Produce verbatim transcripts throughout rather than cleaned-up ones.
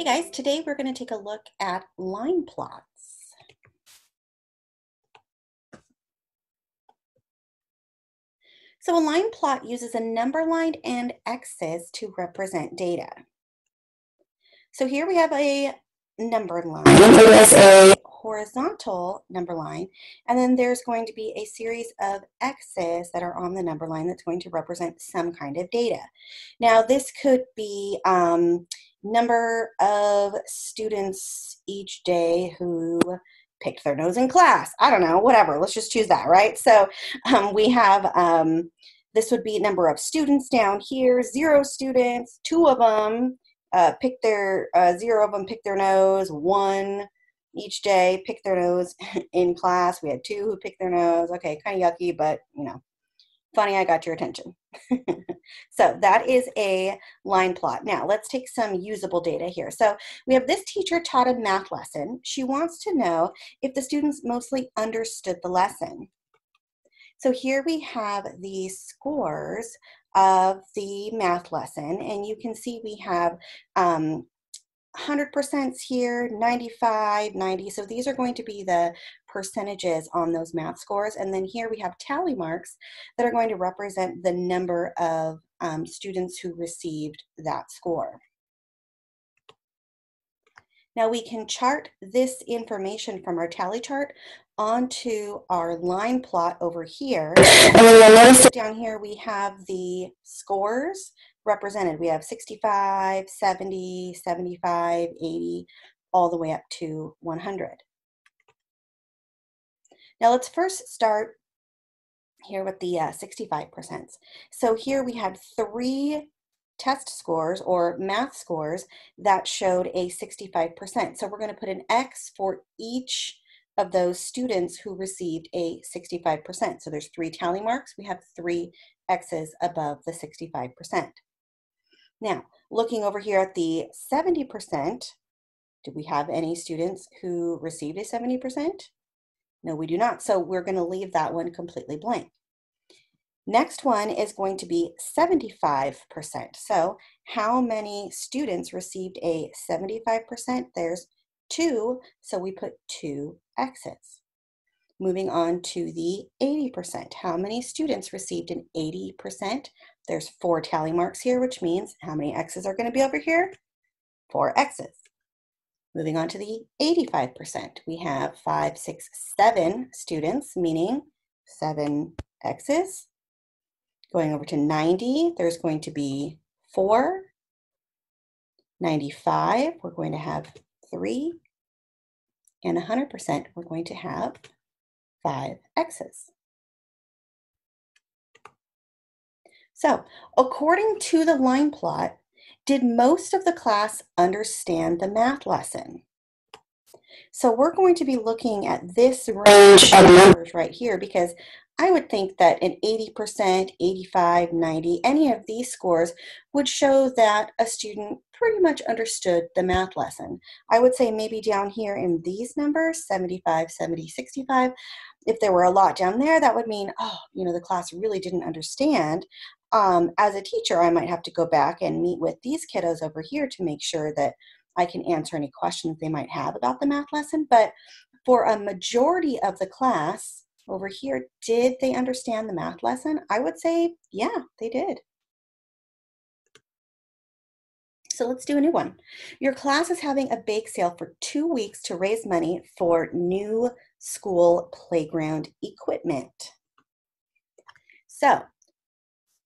Hey guys, today we're going to take a look at line plots. So a line plot uses a number line and X's to represent data. So here we have a number line, a horizontal number line, and then there's going to be a series of X's that are on the number line that's going to represent some kind of data. Now this could be um, number of students each day who picked their nose in class. I don't know, whatever. Let's just choose that, right? So um, we have, um, this would be number of students down here, zero students, two of them uh, picked their, uh, zero of them picked their nose, one each day picked their nose in class. We had two who picked their nose. Okay, kind of yucky, but you know, funny, I got your attention. So that is a line plot. Now let's take some usable data here. So we have this teacher taught a math lesson. She wants to know if the students mostly understood the lesson. So here we have the scores of the math lesson, and you can see we have um, one hundred percent here, ninety-five, ninety. So these are going to be the percentages on those math scores. And then here we have tally marks that are going to represent the number of um, students who received that score. Now we can chart this information from our tally chart onto our line plot over here. Down here we have the scores represented. We have sixty-five, seventy, seventy-five, eighty, all the way up to one hundred. Now let's first start here with the uh, sixty-five percent. So here we had three test scores or math scores that showed a sixty-five percent. So we're going to put an X for each of those students who received a sixty-five percent. So there's three tally marks. We have three X's above the sixty-five percent. Now, looking over here at the seventy percent, do we have any students who received a seventy percent? No, we do not. So we're going to leave that one completely blank. Next one is going to be seventy-five percent. So how many students received a seventy-five percent? There's two, so we put two X's. Moving on to the eighty percent. How many students received an eighty percent? There's four tally marks here, which means how many X's are going to be over here? Four X's. Moving on to the eighty-five percent. We have five, six, seven students, meaning seven X's. Going over to ninety, there's going to be four. ninety-five, we're going to have three. And one hundred percent, we're going to have five X's. So according to the line plot, did most of the class understand the math lesson? So we're going to be looking at this range of numbers right here, because I would think that an eighty percent, eighty-five, ninety, any of these scores would show that a student pretty much understood the math lesson. I would say maybe down here in these numbers, seventy-five, seventy, sixty-five, if there were a lot down there, that would mean, oh, you know, the class really didn't understand. Um, as a teacher, I might have to go back and meet with these kiddos over here to make sure that I can answer any questions they might have about the math lesson. But for a majority of the class over here, did they understand the math lesson? I would say, yeah, they did. So let's do a new one. Your class is having a bake sale for two weeks to raise money for new school playground equipment. So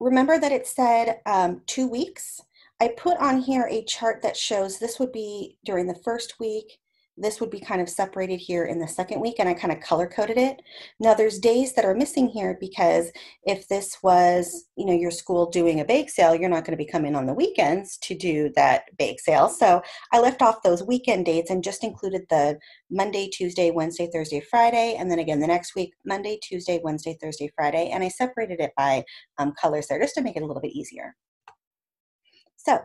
remember that it said um, two weeks. I put on here a chart that shows this would be during the first week, this would be kind of separated here in the second week, and I kind of color coded it. Now there's days that are missing here because if this was, you know, your school doing a bake sale, you're not going to be coming on the weekends to do that bake sale. So I left off those weekend dates and just included the Monday, Tuesday, Wednesday, Thursday, Friday, and then again the next week, Monday, Tuesday, Wednesday, Thursday, Friday, and I separated it by um, colors there just to make it a little bit easier. So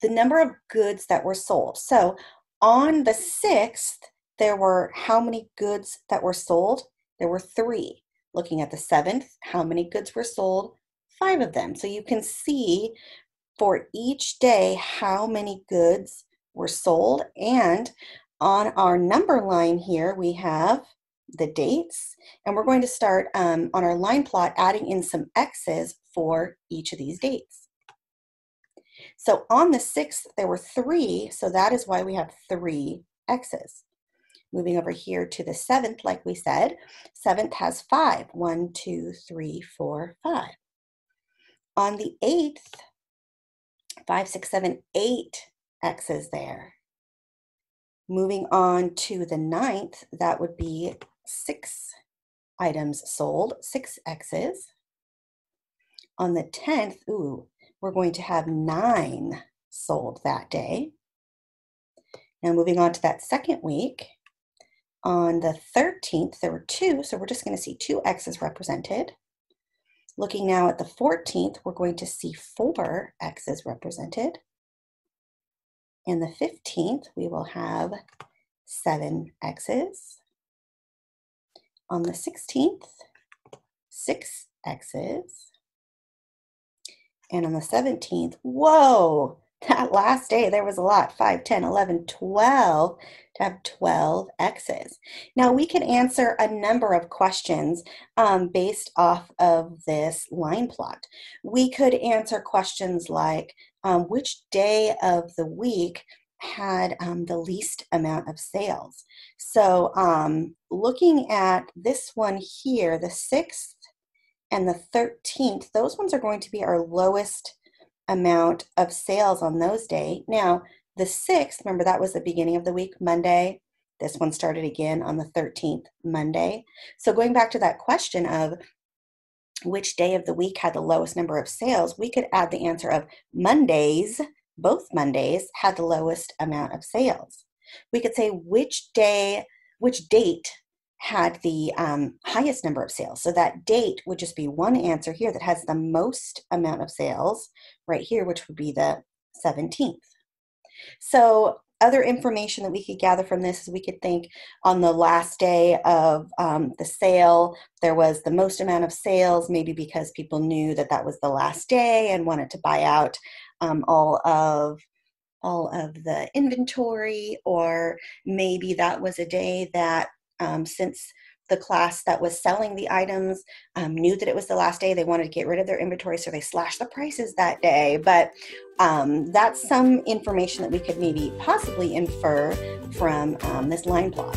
the number of goods that were sold. So on the sixth, there were how many goods that were sold? There were three. Looking at the seventh, how many goods were sold? Five of them. So you can see for each day how many goods were sold. And on our number line here, we have the dates, and we're going to start um, on our line plot adding in some X's for each of these dates. So on the sixth, there were three, so that is why we have three X's. Moving over here to the seventh, like we said, seventh has five. One, two, three, four, five. On the eighth, five, six, seven, eight X's there. Moving on to the ninth, that would be six items sold, six X's. On the tenth, ooh, we're going to have nine sold that day. Now moving on to that second week, on the thirteenth, there were two, so we're just going to see two X's represented. Looking now at the fourteenth, we're going to see four X's represented. And the fifteenth, we will have seven X's. On the sixteenth, six X's. And on the seventeenth, whoa, that last day, there was a lot, five, ten, eleven, twelve, to have twelve X's. Now we can answer a number of questions um, based off of this line plot. We could answer questions like, um, which day of the week had um, the least amount of sales? So um, looking at this one here, the sixth and the thirteenth, those ones are going to be our lowest amount of sales on those days. Now, the sixth, remember that was the beginning of the week, Monday. This one started again on the thirteenth, Monday. So going back to that question of which day of the week had the lowest number of sales, we could add the answer of Mondays, both Mondays, had the lowest amount of sales. We could say which day, which date had the um, highest number of sales. So that date would just be one answer here that has the most amount of sales right here, which would be the seventeenth. So other information that we could gather from this is we could think on the last day of um, the sale, there was the most amount of sales, maybe because people knew that that was the last day and wanted to buy out um, all of all of the inventory, or maybe that was a day that Um, since the class that was selling the items um, knew that it was the last day, they wanted to get rid of their inventory, so they slashed the prices that day. But um, that's some information that we could maybe possibly infer from um, this line plot.